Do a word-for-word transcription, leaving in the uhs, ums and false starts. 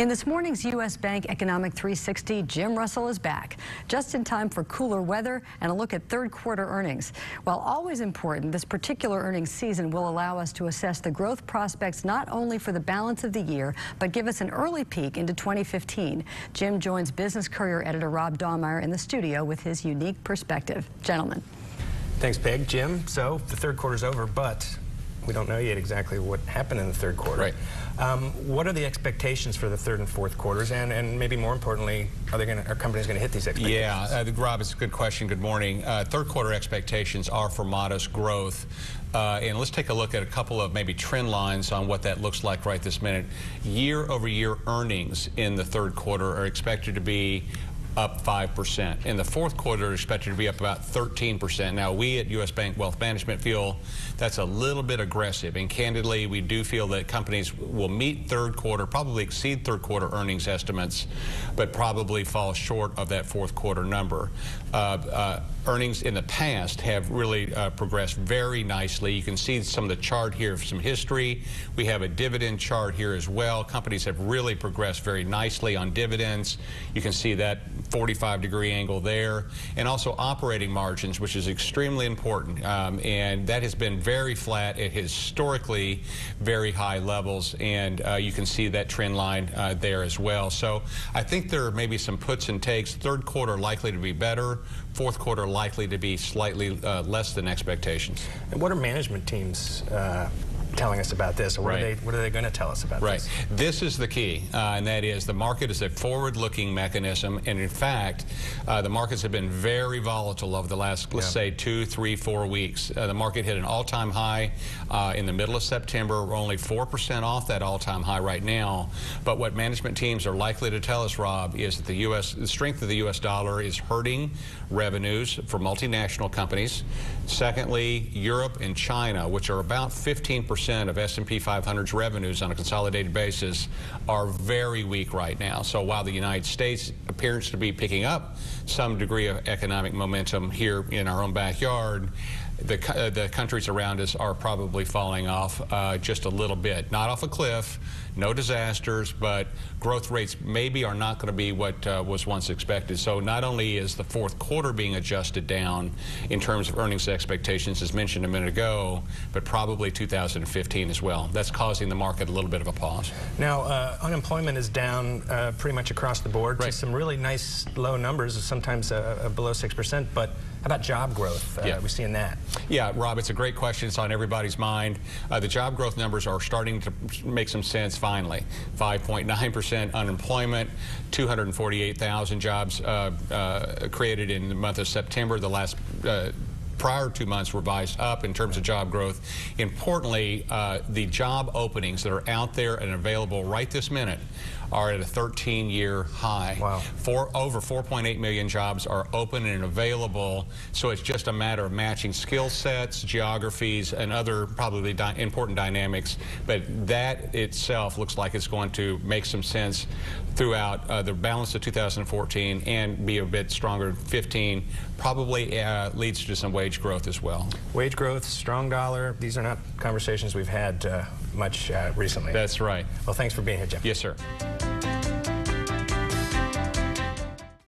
In this morning's U S. Bank Economic three sixty, Jim Russell is back, just in time for cooler weather and a look at third quarter earnings. While always important, this particular earnings season will allow us to assess the growth prospects not only for the balance of the year, but give us an early peek into twenty fifteen. Jim joins Business Courier editor Rob Dahlmeyer in the studio with his unique perspective. Gentlemen. Thanks, Peg. Jim, so the third quarter's over, but we don't know yet exactly what happened in the third quarter. Right. Um, what are the expectations for the third and fourth quarters, and, and maybe more importantly, are they going? Are companies going to hit these expectations? Yeah, uh, Rob, it's a good question. Good morning. Uh, third quarter expectations are for modest growth, uh, and let's take a look at a couple of maybe trend lines on what that looks like right this minute. Year-over-year earnings in the third quarter are expected to be up five percent. In the fourth quarter, expected to be up about thirteen percent. Now, we at U S. Bank Wealth Management feel that's a little bit aggressive, and candidly, we do feel that companies will meet third quarter, probably exceed third quarter earnings estimates, but probably fall short of that fourth quarter number. Uh, uh, earnings in the past have really uh, progressed very nicely. You can see some of the chart here of some history. We have a dividend chart here as well. Companies have really progressed very nicely on dividends. You can see that forty-five degree angle there, and also operating margins, which is extremely important, um, and that has been very flat at historically very high levels, and uh, you can see that trend line uh, there as well. So I think there are maybe some puts and takes. Third quarter likely to be better, fourth quarter likely to be slightly uh, less than expectations. And what are management teams uh telling us about this, or what, right. are they, what are they going to tell us about right. this? Right. This is the key, uh, and that is the market is a forward-looking mechanism, and in fact, uh, the markets have been very volatile over the last, let's yeah. say, two, three, four weeks. Uh, the market hit an all-time high uh, in the middle of September. We're only four percent off that all-time high right now, but what management teams are likely to tell us, Rob, is that the U S the strength of the U S dollar is hurting revenues for multinational companies. Secondly, Europe and China, which are about fifteen percent of S and P five hundred's revenues on a consolidated basis, are very weak right now. So while the United States appears to be picking up some degree of economic momentum here in our own backyard, the, uh, the countries around us are probably falling off uh, just a little bit. Not off a cliff, no disasters, but growth rates maybe are not going to be what uh, was once expected. So not only is the fourth quarter being adjusted down in terms of earnings expectations, as mentioned a minute ago, but probably two thousand fifteen as well. That's causing the market a little bit of a pause. Now, uh, unemployment is down uh, pretty much across the board. Right. To some really nice low numbers, sometimes uh, below six percent, but how about job growth? Uh, yeah. We're seeing that. Yeah, Rob, it's a great question. It's on everybody's mind. Uh, the job growth numbers are starting to make some sense finally. five point nine percent unemployment, two hundred forty-eight thousand jobs uh, uh, created in the month of September. The last uh, prior two months revised up in terms of job growth. Importantly, uh, the job openings that are out there and available right this minute are at a thirteen year high. Wow. Four, over four point eight million jobs are open and available, so it's just a matter of matching skill sets, geographies, and other probably di important dynamics, but that itself looks like it's going to make some sense throughout uh, the balance of two thousand fourteen and be a bit stronger in fifteen, probably uh, leads to some wage growth as well. Wage growth, strong dollar, these are not conversations we've had uh, much uh, recently. That's right. Well, thanks for being here, Jim. Yes, sir.